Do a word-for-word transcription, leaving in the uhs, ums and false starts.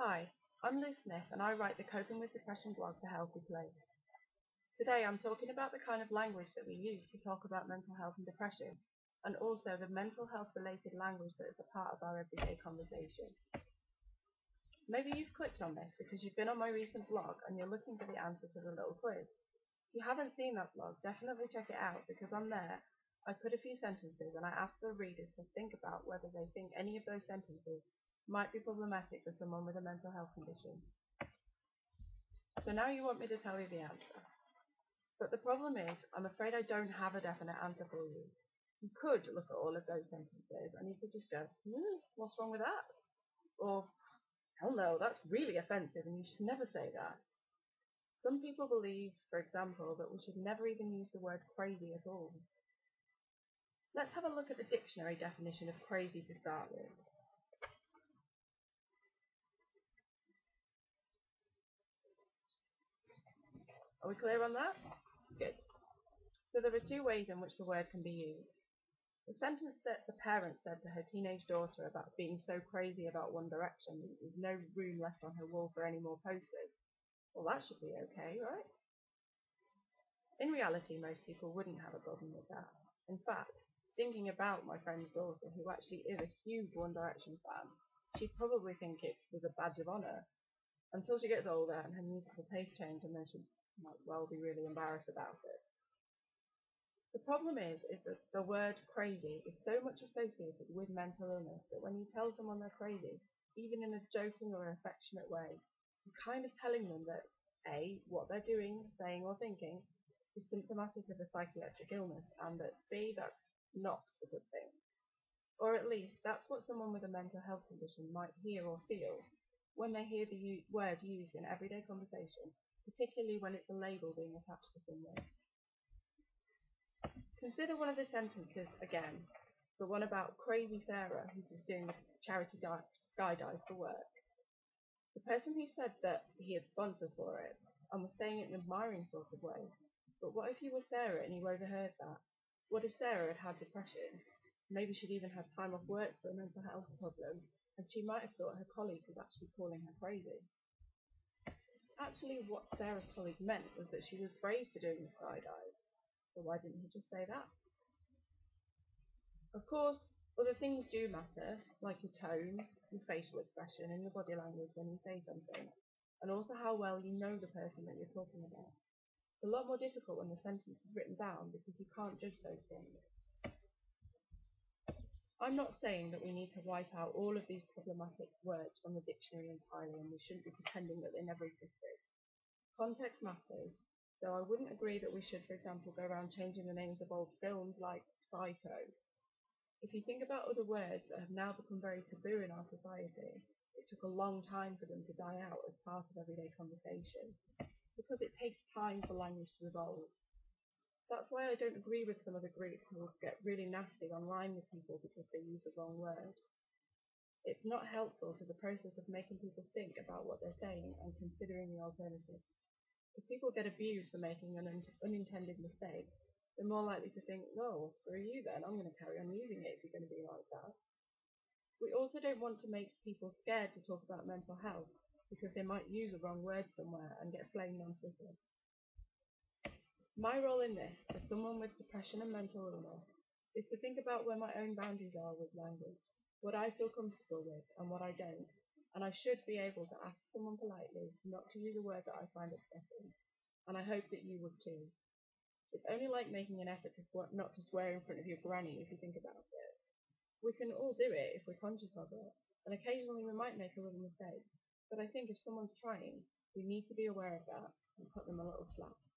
Hi, I'm Liz Smith and I write the Coping with Depression blog, The Healthy Place. Today I'm talking about the kind of language that we use to talk about mental health and depression, and also the mental health related language that is a part of our everyday conversation. Maybe you've clicked on this because you've been on my recent blog and you're looking for the answer to the little quiz. If you haven't seen that blog, definitely check it out, because on there I put a few sentences and I asked the readers to think about whether they think any of those sentences might be problematic for someone with a mental health condition. So now you want me to tell you the answer. But the problem is, I'm afraid I don't have a definite answer for you. You could look at all of those sentences and you could just go, hmm, what's wrong with that? Or, hell no, that's really offensive and you should never say that. Some people believe, for example, that we should never even use the word crazy at all. Let's have a look at the dictionary definition of crazy to start with. Are we clear on that? Good. So there are two ways in which the word can be used. The sentence that the parent said to her teenage daughter about being so crazy about One Direction that there's no room left on her wall for any more posters. Well, that should be okay, right? In reality, most people wouldn't have a problem with that. In fact, thinking about my friend's daughter, who actually is a huge One Direction fan, she'd probably think it was a badge of honour until she gets older and her musical taste changes, and then she might well be really embarrassed about it. The problem is, is that the word crazy is so much associated with mental illness that when you tell someone they're crazy, even in a joking or an affectionate way, you're kind of telling them that A, what they're doing, saying or thinking is symptomatic of a psychiatric illness, and that B, that's not a good thing. Or at least that's what someone with a mental health condition might hear or feel when they hear the word used in everyday conversation, particularly when it's a label being attached to someone. Consider one of the sentences again, the one about crazy Sarah who was doing a charity dive, skydive for work. The person who said that he had sponsored for it and was saying it in an admiring sort of way, but what if you were Sarah and you overheard that? What if Sarah had had depression? Maybe she'd even had time off work for a mental health problem, and she might have thought her colleague was actually calling her crazy. Actually, what Sarah's colleague meant was that she was brave for doing the skydive. So why didn't he just say that? Of course, other things do matter, like your tone, your facial expression, and your body language when you say something, and also how well you know the person that you're talking about. It's a lot more difficult when the sentence is written down because you can't judge those things. I'm not saying that we need to wipe out all of these problematic words from the dictionary entirely, and we shouldn't be pretending that they never existed. Context matters, so I wouldn't agree that we should, for example, go around changing the names of old films like Psycho. If you think about other words that have now become very taboo in our society, it took a long time for them to die out as part of everyday conversation, because it takes time for language to evolve. That's why I don't agree with some of the groups who will get really nasty online with people because they use the wrong word. It's not helpful to the process of making people think about what they're saying and considering the alternatives. If people get abused for making an un unintended mistake, they're more likely to think, well, screw you then, I'm going to carry on using it if you're going to be like that. We also don't want to make people scared to talk about mental health, because they might use the wrong word somewhere and get blamed on Twitter. My role in this, as someone with depression and mental illness, is to think about where my own boundaries are with language, what I feel comfortable with and what I don't, and I should be able to ask someone politely not to use a word that I find upsetting, and I hope that you would too. It's only like making an effort to swear, not to swear in front of your granny if you think about it. We can all do it if we're conscious of it, and occasionally we might make a little mistake. But I think if someone's trying, we need to be aware of that and cut them a little slack.